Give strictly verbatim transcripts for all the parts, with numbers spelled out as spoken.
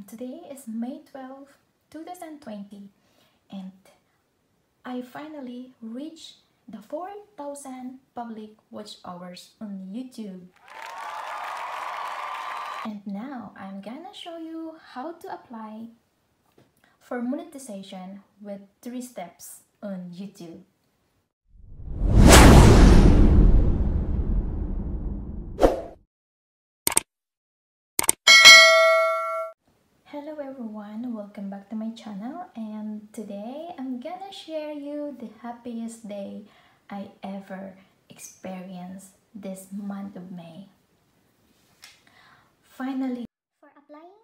and today is May twelfth, two thousand twenty, and I finally reached the four thousand public watch hours on YouTube. And now I'm gonna show you how to apply for monetization with three steps on YouTube. Hello everyone, welcome back to my channel, and today I'm gonna share you the happiest day I ever experienced this month of May. Finally, for applying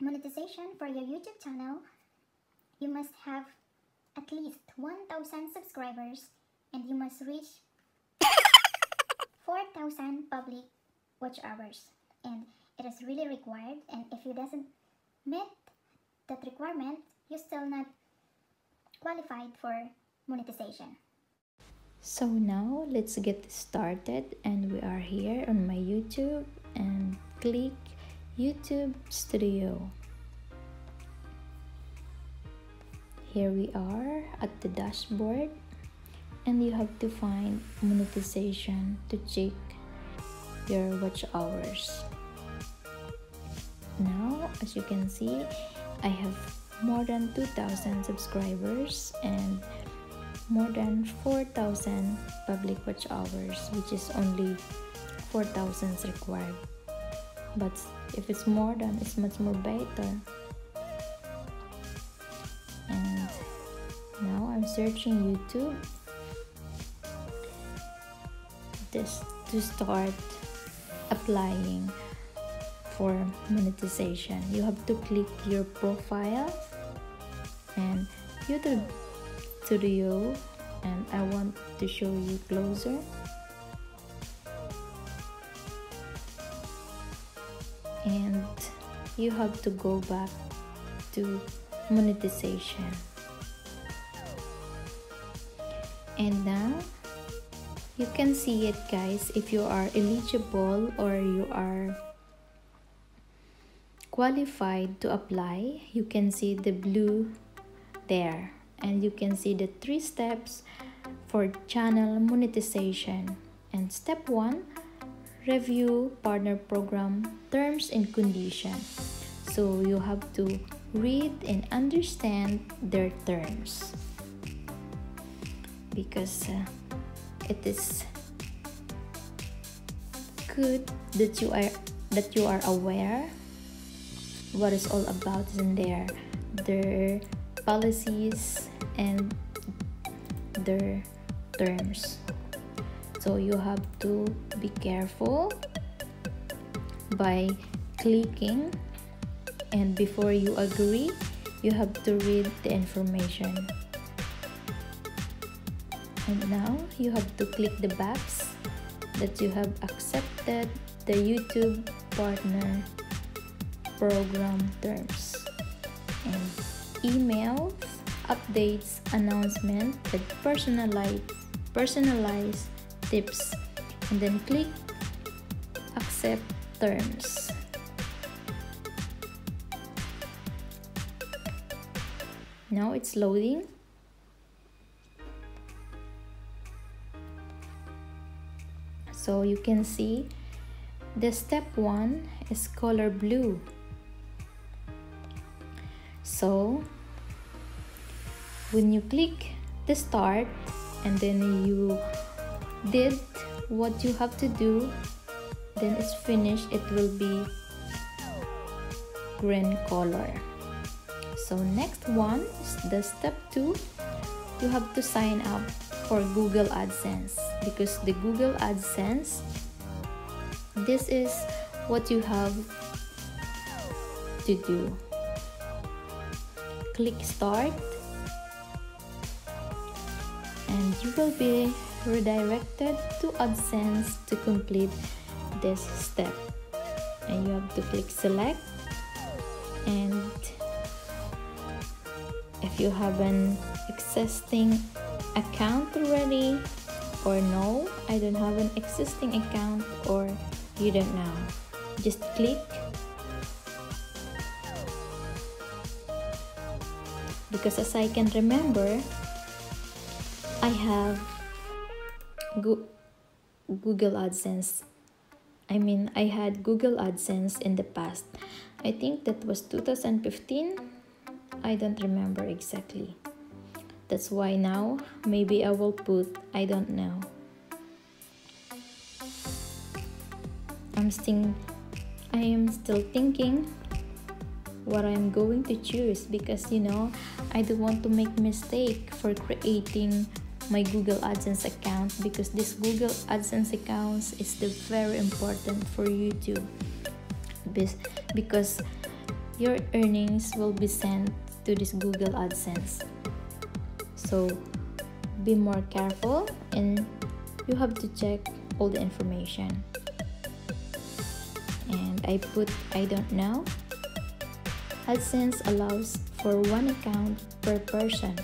monetization for your YouTube channel, you must have at least one thousand subscribers and you must reach four thousand public watch hours, and it is really required, and if you doesn't met that requirement, you're still not qualified for monetization. So now let's get started, and we are here on my YouTube and click YouTube Studio. Here we are at the dashboard, and you have to find monetization to check your watch hours. Now, as you can see, I have more than two thousand subscribers and more than four thousand public watch hours, which is only four thousand required. But if it's more than, it's much more better. And now I'm searching YouTube just to start applying for monetization. You have to click your profile and YouTube Studio, and I want to show you closer. And you have to go back to monetization. And now you can see it, guys, if you are eligible or you are qualified to apply. You can see the blue there, and you can see the three steps for channel monetization. And step one, review partner program terms and conditions. So you have to read and understand their terms, because uh, it is good that you are that you are aware what it's all about in there, their policies and their terms. So you have to be careful by clicking, and before you agree, you have to read the information. And now you have to click the box that you have accepted the YouTube Partner Program terms, and emails, updates, announcement with personalized personalized tips, and then click accept terms. Now it's loading. So you can see the step one is color blue. So when you click the start and then you did what you have to do, then it's finished, it will be green color. So next one is the step two. You have to sign up for Google AdSense, because the Google AdSense, this is what you have to do. Click start, and you will be redirected to AdSense to complete this step. And you have to click select, and if you have an existing account already, or no, I don't have an existing account, or you don't know, just click because as I can remember, I have Go Google AdSense. I mean, I had Google AdSense in the past. I think that was two thousand fifteen. I don't remember exactly. That's why now, maybe I will put, I don't know. I'm still, I am still thinking what I'm going to choose, because you know, I don't want to make mistake for creating my Google AdSense account, because this Google AdSense account is the very important for YouTube, because your earnings will be sent to this Google AdSense. So be more careful and you have to check all the information. And I put I don't know. AdSense allows for one account per person.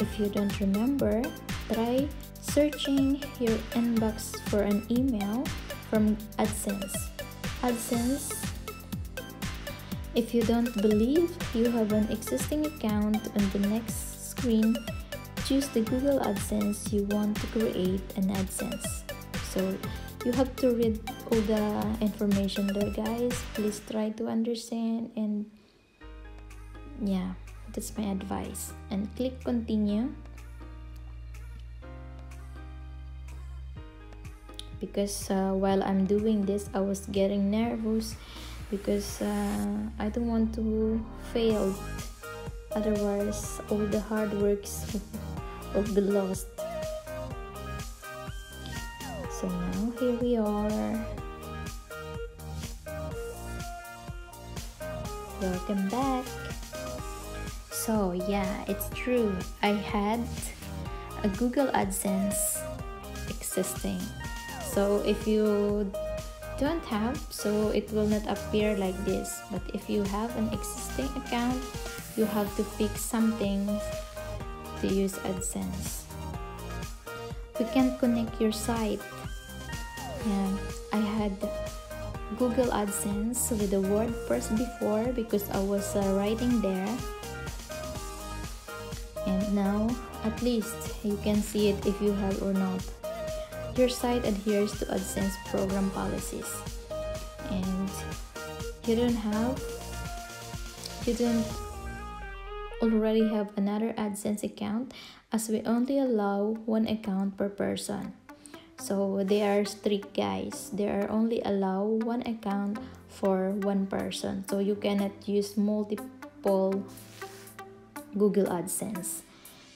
If you don't remember, try searching your inbox for an email from AdSense. AdSense, if you don't believe you have an existing account, on the next screen, choose the Google AdSense you want to create an AdSense. So you have to read all the information there, guys. Please try to understand, and yeah, that's my advice. And click continue, because uh, while I'm doing this, I was getting nervous, because uh, I don't want to fail, otherwise all the hard works will be lost. So now here we are. Welcome back. So yeah, it's true, I had a Google AdSense existing. So if you don't have, so it will not appear like this. But if you have an existing account, you have to pick something to use AdSense. We can connect your site. Yeah, I had Google AdSense with the WordPress before, because I was uh, writing there. And now, at least, you can see it if you have or not. Your site adheres to AdSense program policies. And you don't have, you don't already have another AdSense account, as we only allow one account per person. So they are strict, guys. They are only allow one account for one person. So you cannot use multiple Google AdSense.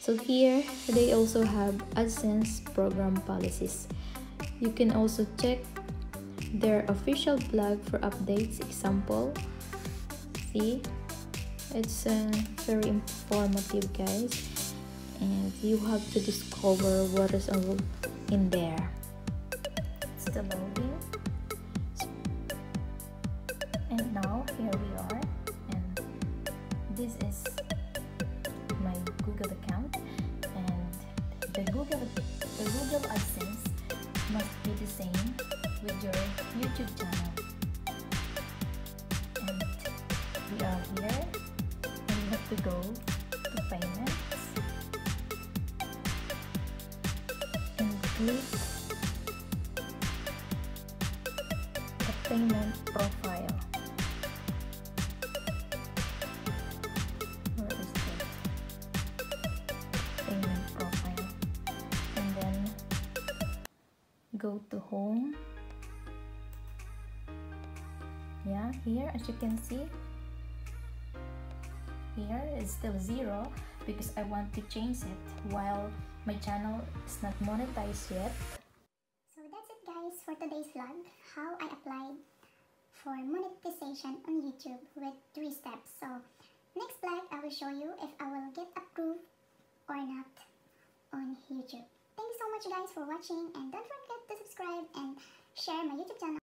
So here they also have AdSense program policies. You can also check their official blog for updates. Example, see, it's uh, very informative, guys, and you have to discover what is all in there. It's still loading. And now here we are, and this is my Google account, and the Google the Google AdSense must be the same with your YouTube channel. And we are here, and we have to go to payments and click the payment profile. Go to home. Yeah, here as you can see, here it's still zero, because I want to change it while my channel is not monetized yet. So that's it, guys, for today's vlog, how I applied for monetization on YouTube with three steps. So next vlog I will show you if I will get approved or not on YouTube. Thank you so much, guys, for watching, and don't forget to subscribe and share my YouTube channel.